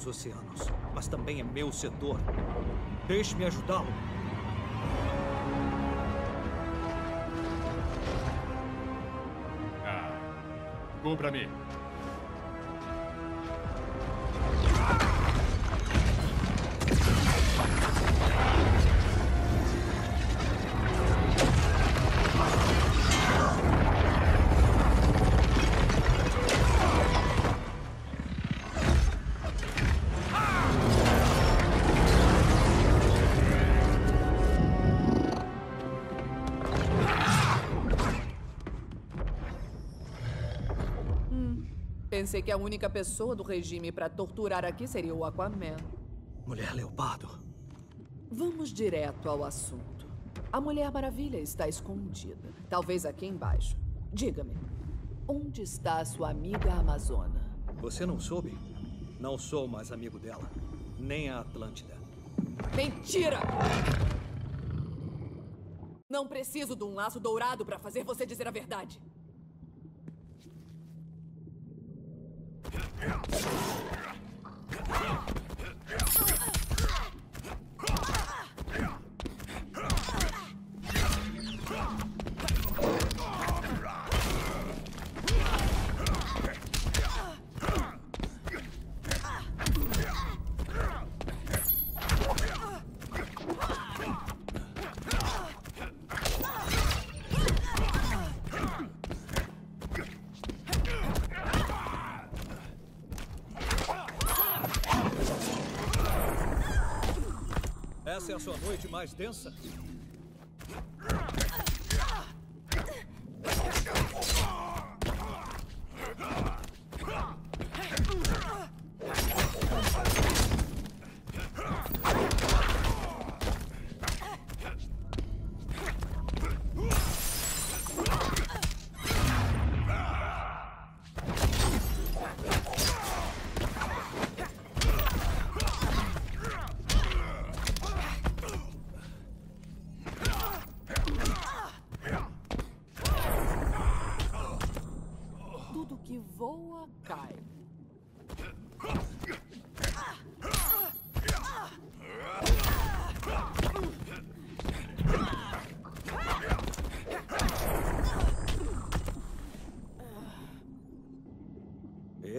seus oceanos, mas também é meu setor. Deixe-me ajudá-lo. Cubra-me. Pensei que a única pessoa do regime para torturar aqui seria o Aquaman. Mulher Leopardo. Vamos direto ao assunto. A Mulher Maravilha está escondida. Talvez aqui embaixo. Diga-me, onde está a sua amiga Amazona? Você não soube? Não sou mais amigo dela. Nem a Atlântida. Mentira! Não preciso de um laço dourado para fazer você dizer a verdade. Essa é a sua noite mais densa?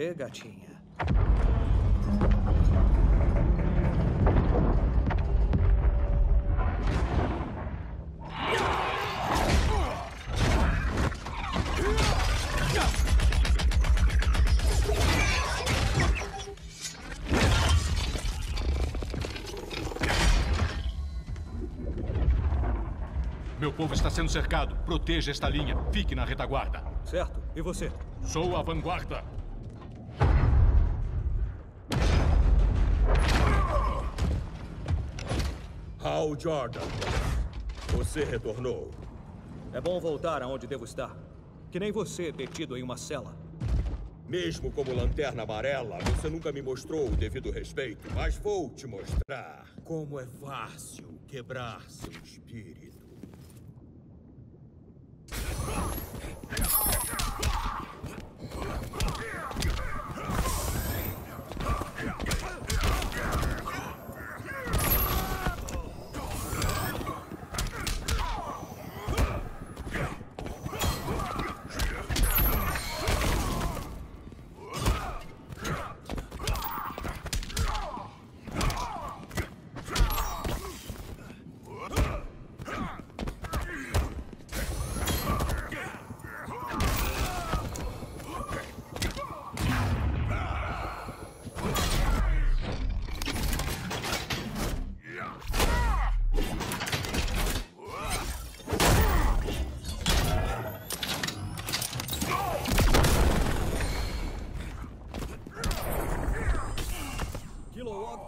E gatinha. Meu povo está sendo cercado. Proteja esta linha. Fique na retaguarda. Certo. E você? Sou a vanguarda. Hal Jordan, você retornou. É bom voltar aonde devo estar. Que nem você, detido em uma cela. Mesmo como Lanterna Amarela, você nunca me mostrou o devido respeito, mas vou te mostrar como é fácil quebrar seu espírito.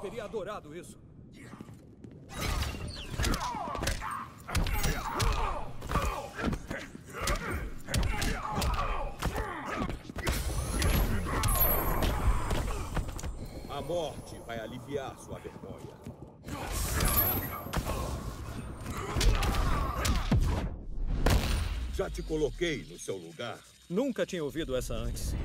Teria adorado isso. A morte vai aliviar sua vergonha. Já te coloquei no seu lugar. Nunca tinha ouvido essa antes.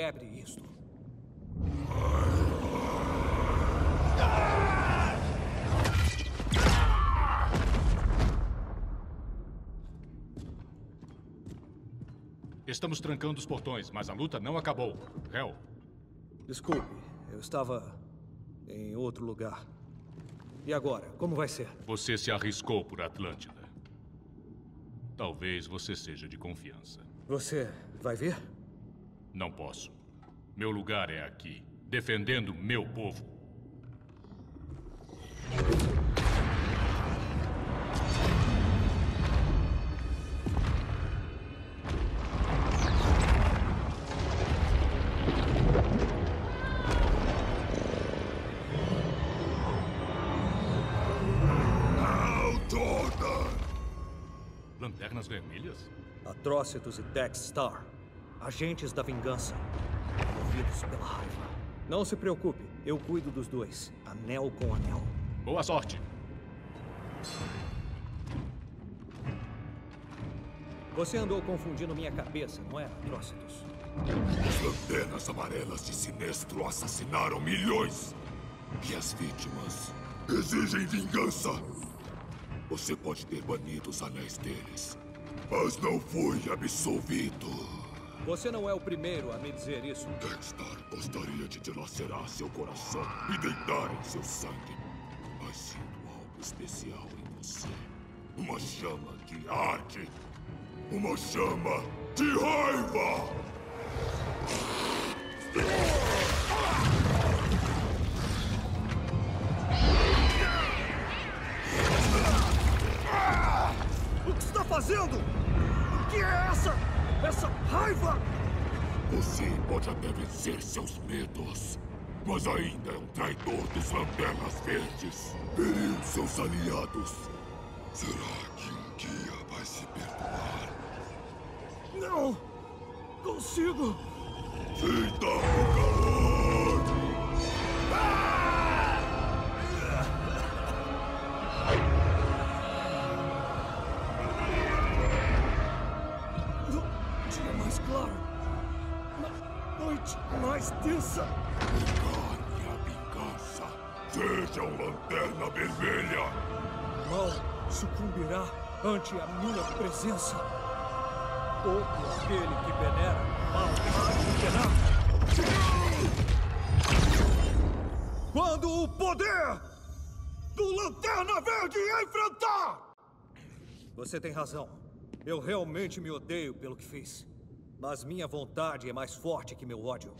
quebre isto. Estamos trancando os portões, mas a luta não acabou. Hal. Desculpe, eu estava em outro lugar. E agora, como vai ser? Você se arriscou por Atlântida. Talvez você seja de confiança. Você vai vir? Não posso. Meu lugar é aqui, defendendo meu povo. Lanternas vermelhas? Atrocitus e Dex-Starr, agentes da vingança, movidos pela raiva. Não se preocupe, eu cuido dos dois, anel com anel. Boa sorte! Você andou confundindo minha cabeça, não é, Atrocitus? As lanternas amarelas de Sinestro assassinaram milhões! E as vítimas exigem vingança! Você pode ter banido os anéis deles, mas não foi absolvido. Você não é o primeiro a me dizer isso. Dex-Starr gostaria de dilacerar seu coração e deitar em seu sangue. Mas sinto algo especial em você. Uma chama de arte. Uma chama de raiva. Fazendo? O que é essa? Essa raiva? Você pode até vencer seus medos, mas ainda é um traidor dos Lanternas Verdes. Feriu seus aliados. Será que um dia vai se perdoar? Não consigo. Sinta o calor. Mais tensa. Engane a vingança. Seja uma lanterna vermelha. O mal sucumbirá ante a minha presença. Todo aquele que venera o mal terá. Quando o poder do Lanterna Verde enfrentar! Você tem razão. Eu realmente me odeio pelo que fiz. Mas minha vontade é mais forte que meu ódio.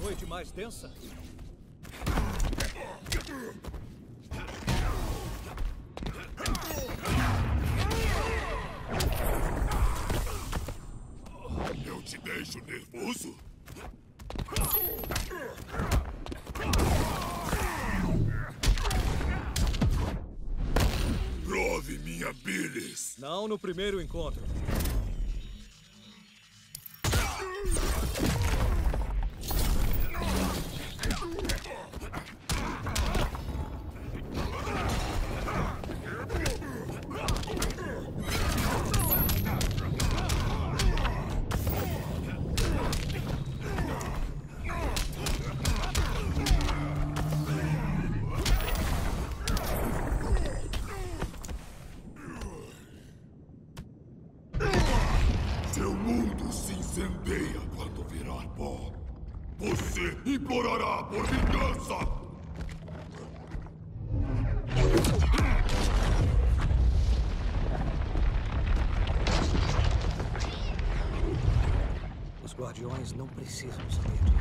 Noite mais densa? Eu te deixo nervoso? Prove minha bilis! Não no primeiro encontro. Seu mundo se incendeia quando virar pó. Você implorará por vingança! Os guardiões não precisam saber.